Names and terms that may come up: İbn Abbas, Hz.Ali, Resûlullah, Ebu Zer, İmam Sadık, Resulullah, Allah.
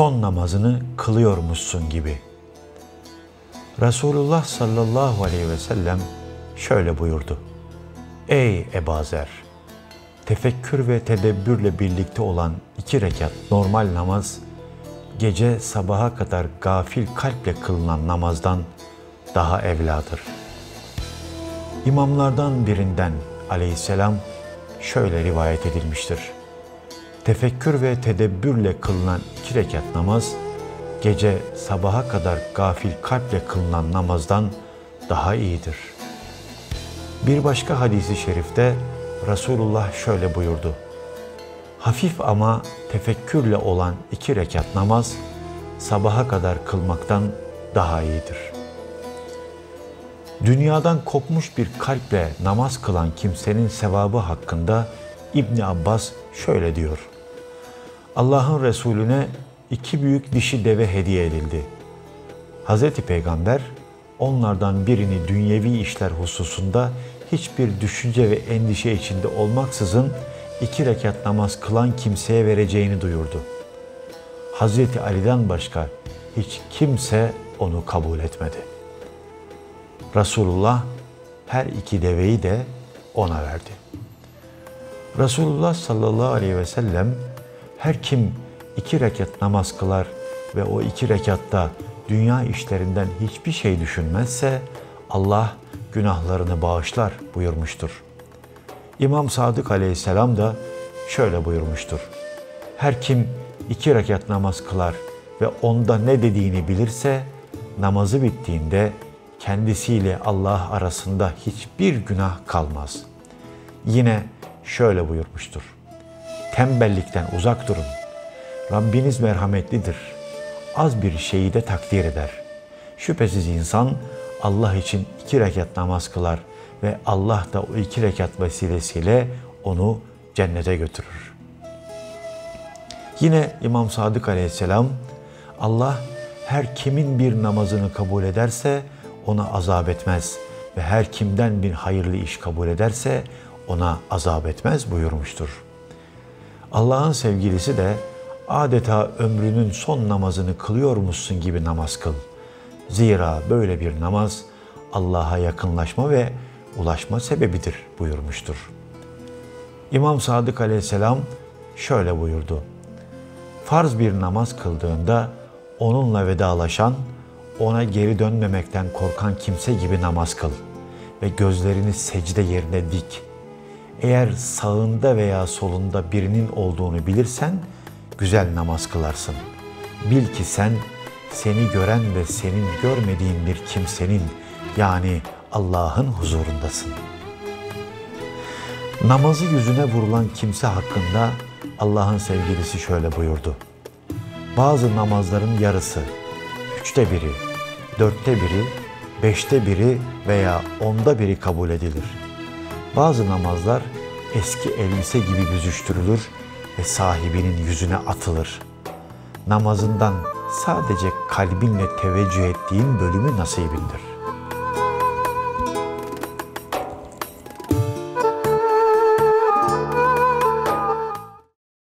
son namazını kılıyormuşsun gibi. Resulullah sallallahu aleyhi ve sellem şöyle buyurdu: Ey Ebu Zer! Tefekkür ve tedebbürle birlikte olan 2 rekat normal namaz, gece sabaha kadar gafil kalple kılınan namazdan daha evladır. İmamlardan birinden aleyhisselam şöyle rivayet edilmiştir: Tefekkür ve tedebbürle kılınan 2 rekat namaz, gece sabaha kadar gafil kalple kılınan namazdan daha iyidir. Bir başka hadisi şerifte Resulullah şöyle buyurdu: Hafif ama tefekkürle olan 2 rekat namaz, sabaha kadar kılmaktan daha iyidir. Dünyadan kopmuş bir kalple namaz kılan kimsenin sevabı hakkında İbn Abbas şöyle diyor: Allah'ın Resulüne 2 büyük dişi deve hediye edildi. Hz. Peygamber onlardan birini dünyevi işler hususunda hiçbir düşünce ve endişe içinde olmaksızın 2 rekat namaz kılan kimseye vereceğini duyurdu. Hz. Ali'den başka hiç kimse onu kabul etmedi. Resulullah her 2 deveyi de ona verdi. Resulullah sallallahu aleyhi ve sellem, her kim 2 rekat namaz kılar ve o 2 rekatta dünya işlerinden hiçbir şey düşünmezse Allah günahlarını bağışlar buyurmuştur. İmam Sadık aleyhisselam da şöyle buyurmuştur: Her kim 2 rekat namaz kılar ve onda ne dediğini bilirse, namazı bittiğinde kendisiyle Allah arasında hiçbir günah kalmaz. Yine şöyle buyurmuştur: Tembellikten uzak durun. Rabbiniz merhametlidir. Az bir şeyi de takdir eder. Şüphesiz insan Allah için 2 rekat namaz kılar ve Allah da o 2 rekat vesilesiyle onu cennete götürür. Yine İmam Sadık aleyhisselam, Allah her kimin bir namazını kabul ederse ona azap etmez ve her kimden bir hayırlı iş kabul ederse ona azap etmez buyurmuştur. Allah'ın sevgilisi de adeta ömrünün son namazını kılıyormuşsun gibi namaz kıl. Zira böyle bir namaz Allah'a yakınlaşma ve ulaşma sebebidir buyurmuştur. İmam Sadık aleyhisselam şöyle buyurdu: Farz bir namaz kıldığında onunla vedalaşan, ona geri dönmemekten korkan kimse gibi namaz kıl ve gözlerini secde yerine dik. Eğer sağında veya solunda birinin olduğunu bilirsen güzel namaz kılarsın. Bil ki sen, seni gören ve senin görmediğin bir kimsenin, yani Allah'ın huzurundasın. Namazı yüzüne vurulan kimse hakkında Allah'ın sevgilisi şöyle buyurdu: Bazı namazların yarısı, 3'te 1'i, 4'te 1'i, 5'te 1'i veya 10'da 1'i kabul edilir. Bazı namazlar eski elbise gibi büzüştürülür ve sahibinin yüzüne atılır. Namazından sadece kalbinle teveccüh ettiğin bölümü nasibindir.